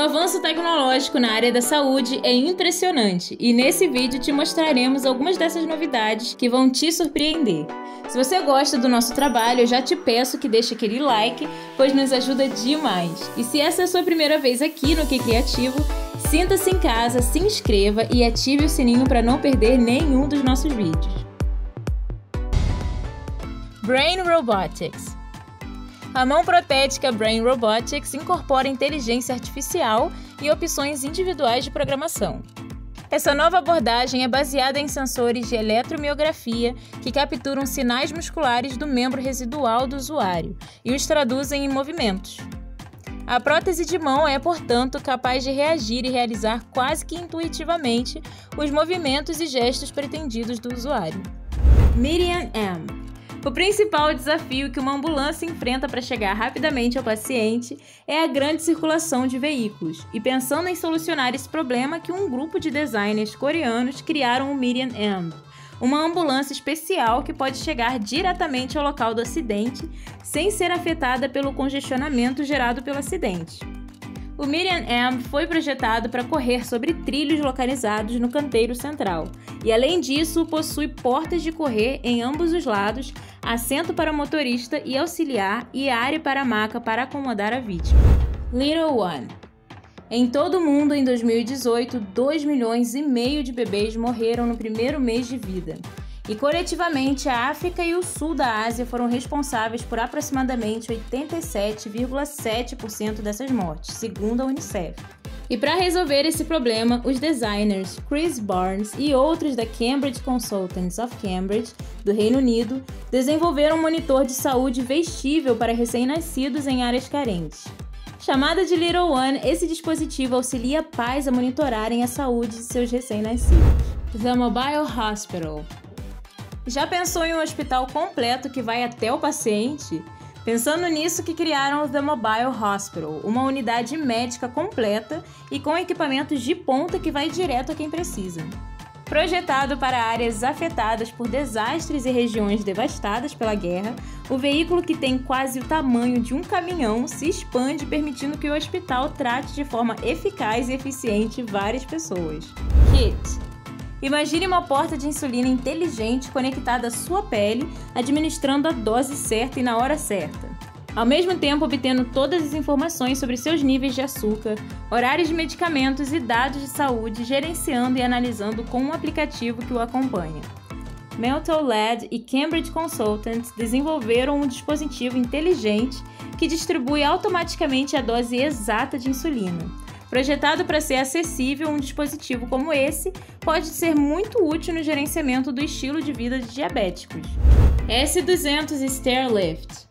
avanço tecnológico na área da saúde é impressionante e nesse vídeo te mostraremos algumas dessas novidades que vão te surpreender. Se você gosta do nosso trabalho, eu já te peço que deixe aquele like, pois nos ajuda demais. E se essa é a sua primeira vez aqui no Que Criativo, sinta-se em casa, se inscreva e ative o sininho para não perder nenhum dos nossos vídeos. Brain Robotics. A mão protética Brain Robotics incorpora inteligência artificial e opções individuais de programação. Essa nova abordagem é baseada em sensores de eletromiografia que capturam sinais musculares do membro residual do usuário e os traduzem em movimentos. A prótese de mão é, portanto, capaz de reagir e realizar quase que intuitivamente os movimentos e gestos pretendidos do usuário. Mirian Amb. O principal desafio que uma ambulância enfrenta para chegar rapidamente ao paciente é a grande circulação de veículos, e pensando em solucionar esse problema que um grupo de designers coreanos criaram o Mirian Amb, uma ambulância especial que pode chegar diretamente ao local do acidente sem ser afetada pelo congestionamento gerado pelo acidente. O Mirian Amb foi projetado para correr sobre trilhos localizados no canteiro central e, além disso, possui portas de correr em ambos os lados, assento para motorista e auxiliar e área para a maca para acomodar a vítima. Little One. Em todo o mundo, em 2018, 2,5 milhões de bebês morreram no primeiro mês de vida. E coletivamente, a África e o sul da Ásia foram responsáveis por aproximadamente 87,7% dessas mortes, segundo a Unicef. E para resolver esse problema, os designers Chris Barnes e outros da Cambridge Consultants of Cambridge, do Reino Unido, desenvolveram um monitor de saúde vestível para recém-nascidos em áreas carentes. Chamada de Little One, esse dispositivo auxilia pais a monitorarem a saúde de seus recém-nascidos. The Mobile Hospital. Já pensou em um hospital completo que vai até o paciente? Pensando nisso que criaram o The Mobile Hospital, uma unidade médica completa e com equipamentos de ponta que vai direto a quem precisa. Projetado para áreas afetadas por desastres e regiões devastadas pela guerra, o veículo, que tem quase o tamanho de um caminhão, se expande permitindo que o hospital trate de forma eficaz e eficiente várias pessoas. Kit. Imagine uma porta de insulina inteligente conectada à sua pele, administrando a dose certa e na hora certa, ao mesmo tempo obtendo todas as informações sobre seus níveis de açúcar, horários de medicamentos e dados de saúde, gerenciando e analisando com um aplicativo que o acompanha. Mental Lab e Cambridge Consultants desenvolveram um dispositivo inteligente que distribui automaticamente a dose exata de insulina. Projetado para ser acessível, um dispositivo como esse pode ser muito útil no gerenciamento do estilo de vida de diabéticos. S200 Stairlift.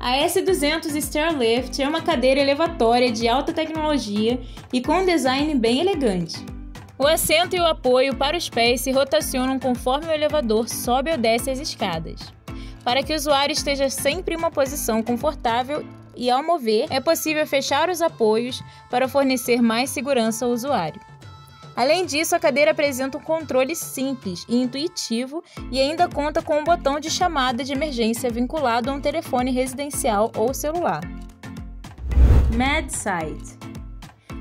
A S200 Stairlift é uma cadeira elevatória de alta tecnologia e com um design bem elegante. O assento e o apoio para os pés se rotacionam conforme o elevador sobe ou desce as escadas, para que o usuário esteja sempre em uma posição confortável e, ao mover, é possível fechar os apoios para fornecer mais segurança ao usuário. Além disso, a cadeira apresenta um controle simples e intuitivo e ainda conta com um botão de chamada de emergência vinculado a um telefone residencial ou celular. MedSight.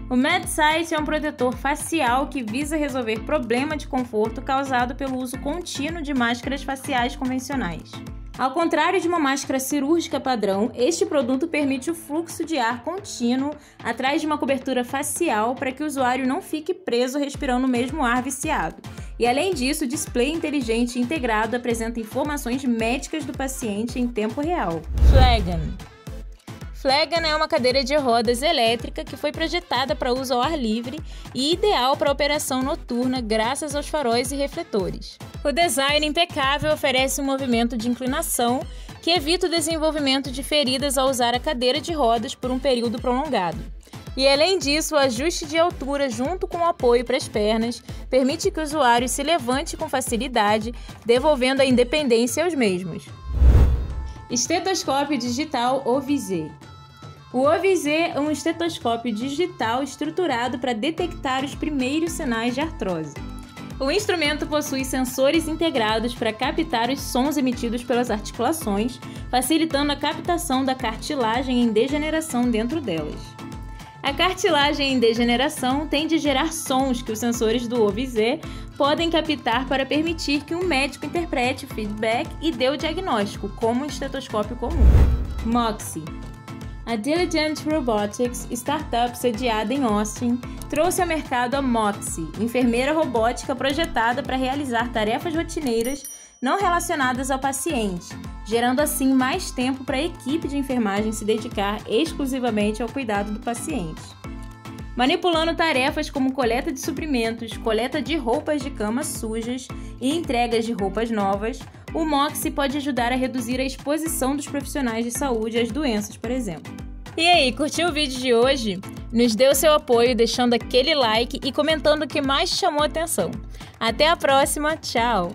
O MedSight é um protetor facial que visa resolver problema de conforto causado pelo uso contínuo de máscaras faciais convencionais. Ao contrário de uma máscara cirúrgica padrão, este produto permite o fluxo de ar contínuo atrás de uma cobertura facial para que o usuário não fique preso respirando o mesmo ar viciado. E além disso, o display inteligente integrado apresenta informações médicas do paciente em tempo real. Flegan. Flegan é uma cadeira de rodas elétrica que foi projetada para uso ao ar livre e ideal para operação noturna graças aos faróis e refletores. O design impecável oferece um movimento de inclinação que evita o desenvolvimento de feridas ao usar a cadeira de rodas por um período prolongado. E além disso, o ajuste de altura junto com o apoio para as pernas permite que o usuário se levante com facilidade, devolvendo a independência aos mesmos. Estetoscópio digital OVZ. O OVZ é um estetoscópio digital estruturado para detectar os primeiros sinais de artrose. O instrumento possui sensores integrados para captar os sons emitidos pelas articulações, facilitando a captação da cartilagem em degeneração dentro delas. A cartilagem em degeneração tende a gerar sons que os sensores do OVZ podem captar para permitir que um médico interprete o feedback e dê o diagnóstico, como um estetoscópio comum. Moxie. A Diligent Robotics, startup sediada em Austin, trouxe ao mercado a Moxie, enfermeira robótica projetada para realizar tarefas rotineiras não relacionadas ao paciente, gerando assim mais tempo para a equipe de enfermagem se dedicar exclusivamente ao cuidado do paciente. Manipulando tarefas como coleta de suprimentos, coleta de roupas de cama sujas e entregas de roupas novas, o Moxie pode ajudar a reduzir a exposição dos profissionais de saúde às doenças, por exemplo. E aí, curtiu o vídeo de hoje? Nos dê o seu apoio deixando aquele like e comentando o que mais chamou a atenção. Até a próxima, tchau!